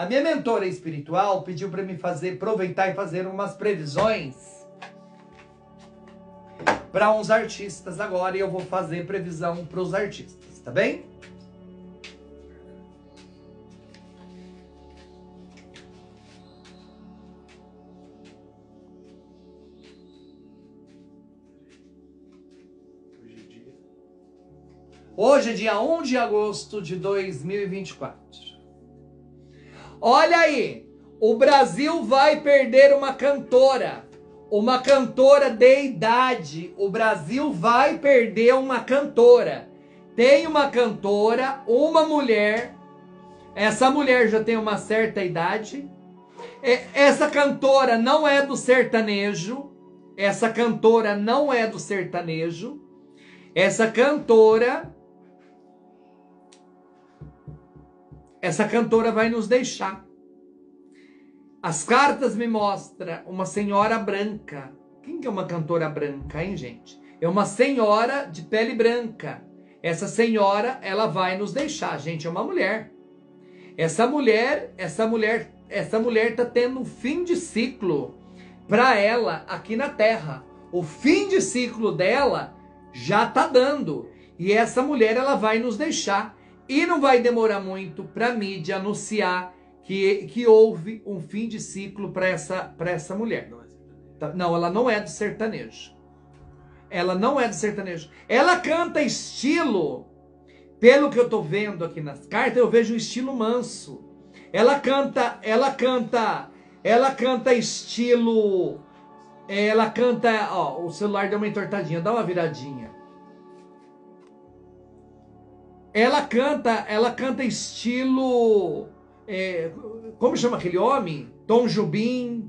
A minha mentora espiritual pediu para me fazer, aproveitar e fazer umas previsões para uns artistas agora. E eu vou fazer previsão para os artistas, tá bem? Hoje é dia 1 de agosto de 2024. Olha aí, o Brasil vai perder uma cantora de idade. O Brasil vai perder uma cantora. Tem uma cantora, uma mulher, essa mulher já tem uma certa idade. Essa cantora não é do sertanejo, essa cantora não é do sertanejo. Essa cantora vai nos deixar. As cartas me mostram uma senhora branca. Quem que é uma cantora branca, hein, gente? É uma senhora de pele branca. Essa senhora, ela vai nos deixar, gente, é uma mulher. Essa mulher tá tendo um fim de ciclo para ela aqui na Terra. O fim de ciclo dela já tá dando. E essa mulher, ela vai nos deixar. E não vai demorar muito para a mídia anunciar que houve um fim de ciclo para essa mulher. Não, ela não é do sertanejo. Ela não é do sertanejo. Ela canta estilo, pelo que eu tô vendo aqui nas cartas, eu vejo um estilo manso. Ela canta estilo... Ela canta... Ó, o celular deu uma entortadinha, dá uma viradinha. Ela canta estilo, como chama aquele homem? Tom Jobim.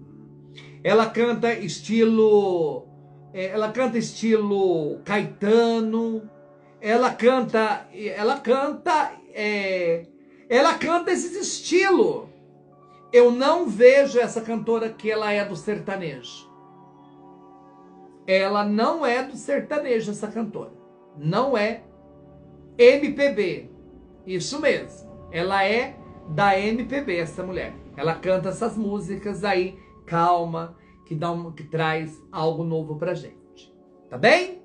Ela canta estilo Caetano. Ela canta esses estilos. Eu não vejo essa cantora que ela é do sertanejo. Ela não é do sertanejo, essa cantora. Não é MPB, isso mesmo, ela é da MPB, essa mulher. Ela canta essas músicas aí, calma, que traz algo novo pra gente, tá bem?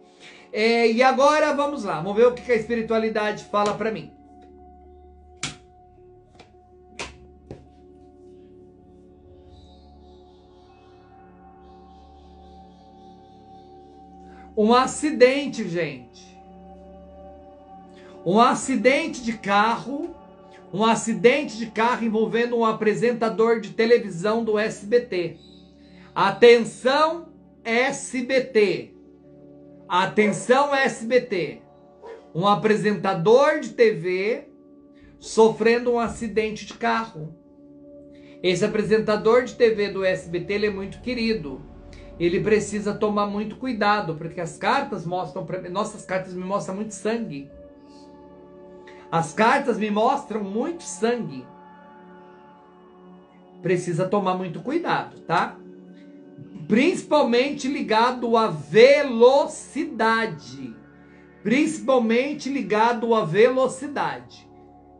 E agora vamos lá, vamos ver o que a espiritualidade fala pra mim. Um acidente, gente. Um acidente de carro envolvendo um apresentador de televisão do SBT. Atenção, SBT. Atenção, SBT. Um apresentador de TV sofrendo um acidente de carro. Esse apresentador de TV do SBT, ele é muito querido. Ele precisa tomar muito cuidado, porque as cartas mostram para mim, nossas cartas me mostram muito sangue. As cartas me mostram muito sangue. Precisa tomar muito cuidado, tá? Principalmente ligado à velocidade. Principalmente ligado à velocidade.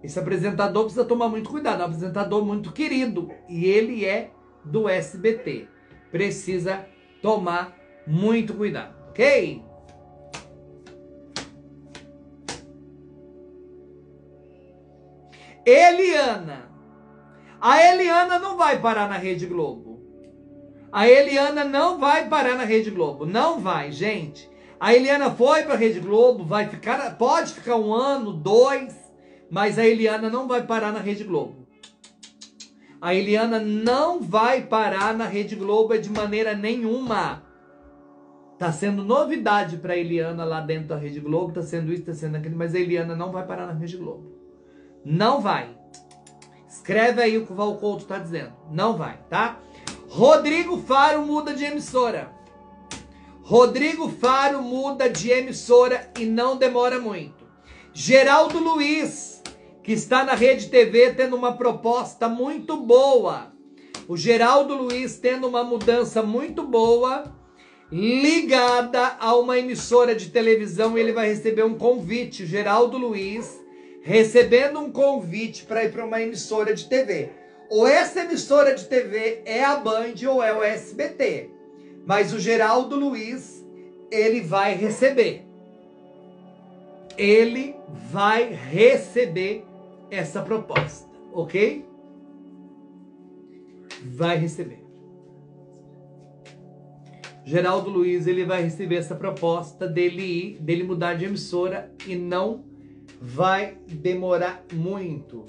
Esse apresentador precisa tomar muito cuidado. É um apresentador muito querido. E ele é do SBT. Precisa tomar muito cuidado, ok? Eliana. A Eliana não vai parar na Rede Globo. A Eliana não vai parar na Rede Globo. Não vai, gente. A Eliana foi para a Rede Globo, vai ficar, pode ficar 1 ano, 2, mas a Eliana não vai parar na Rede Globo. A Eliana não vai parar na Rede Globo de maneira nenhuma. Tá sendo novidade para a Eliana lá dentro da Rede Globo, tá sendo isso, tá sendo aquilo, mas a Eliana não vai parar na Rede Globo. Não vai. Escreve aí o que o Val Couto tá dizendo. Não vai, tá? Rodrigo Faro muda de emissora. Rodrigo Faro muda de emissora e não demora muito. Geraldo Luiz, que está na RedeTV tendo uma proposta muito boa. O Geraldo Luiz tendo uma mudança muito boa, ligada a uma emissora de televisão. Ele vai receber um convite. Geraldo Luiz recebendo um convite para ir para uma emissora de TV. ou essa emissora de TV é a Band ou é o SBT. Mas o Geraldo Luiz, ele vai receber. Ele vai receber essa proposta, ok? Vai receber. Geraldo Luiz, ele vai receber essa proposta dele mudar de emissora e não vai demorar muito.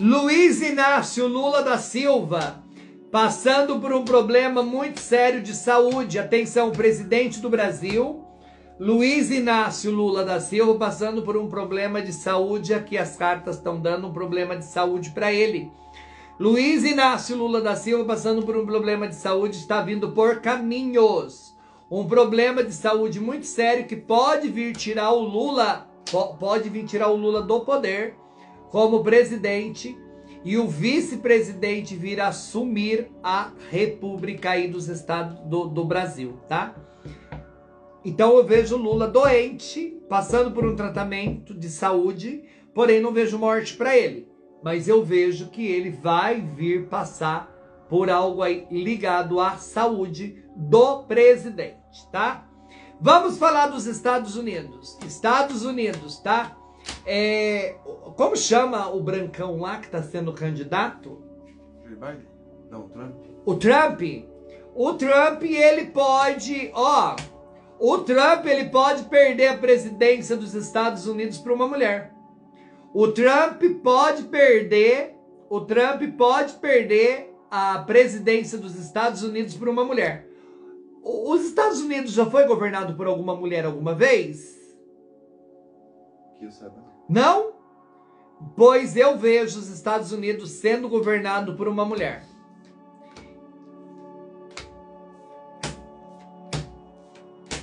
Luiz Inácio Lula da Silva, passando por um problema muito sério de saúde. Atenção, presidente do Brasil, Luiz Inácio Lula da Silva, passando por um problema de saúde. Aqui as cartas estão dando um problema de saúde para ele. Luiz Inácio Lula da Silva, passando por um problema de saúde, está vindo por caminhos. Um problema de saúde muito sério que pode vir tirar o Lula do poder como presidente, e o vice-presidente vir assumir a República aí dos Estados do Brasil, tá? Então eu vejo Lula doente, passando por um tratamento de saúde, porém não vejo morte para ele, mas eu vejo que ele vai vir passar por algo aí ligado à saúde do presidente, tá? Vamos falar dos Estados Unidos. Estados Unidos, tá? Como chama o brancão lá que tá sendo candidato? Joe Biden? Não, o Trump. O Trump? O Trump, ele pode... Ó, o Trump, ele pode perder a presidência dos Estados Unidos para uma mulher. O Trump pode perder... O Trump pode perder a presidência dos Estados Unidos para uma mulher. Os Estados Unidos já foi governado por alguma mulher alguma vez? Que eu saiba. Não? Pois eu vejo os Estados Unidos sendo governado por uma mulher.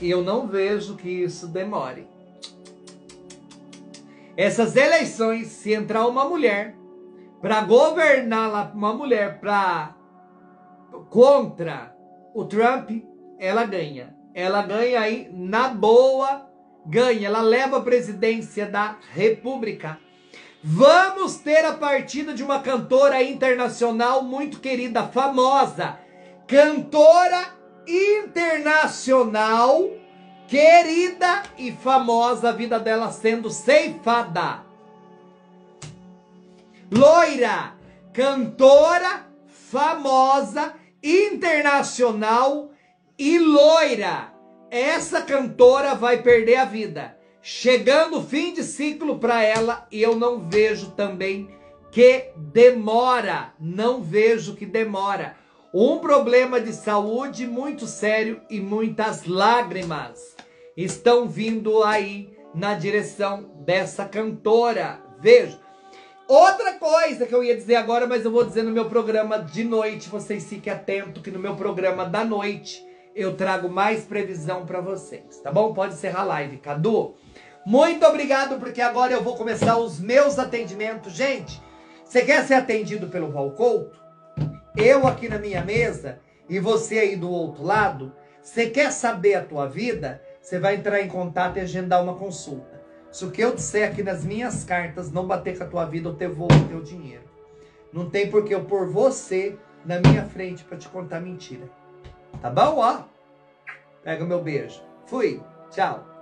E eu não vejo que isso demore. Essas eleições, se entrar uma mulher para governar lá, uma mulher para contra o Trump, ela ganha. Ela ganha aí na boa. Ganha, ela leva a presidência da República. Vamos ter a partida de uma cantora internacional muito querida, famosa. Cantora internacional, querida e famosa, a vida dela sendo ceifada. Loira, cantora, famosa, internacional e loira. Essa cantora vai perder a vida, chegando o fim de ciclo para ela, e eu não vejo também que demora, não vejo que demora. Um problema de saúde muito sério e muitas lágrimas estão vindo aí na direção dessa cantora, vejo. Outra coisa que eu ia dizer agora, mas eu vou dizer no meu programa de noite, vocês fiquem atentos que no meu programa da noite eu trago mais previsão pra vocês, tá bom? Pode encerrar a live, Cadu. Muito obrigado, porque agora eu vou começar os meus atendimentos. Gente, você quer ser atendido pelo Val Couto? Eu aqui na minha mesa e você aí do outro lado. Você quer saber a tua vida? Você vai entrar em contato e agendar uma consulta. Se o que eu disser aqui nas minhas cartas não bater com a tua vida, eu te devolvo o teu dinheiro. Não tem porque eu pôr você na minha frente pra te contar mentira. Tá bom, ó? Pega o meu beijo. Fui. Tchau.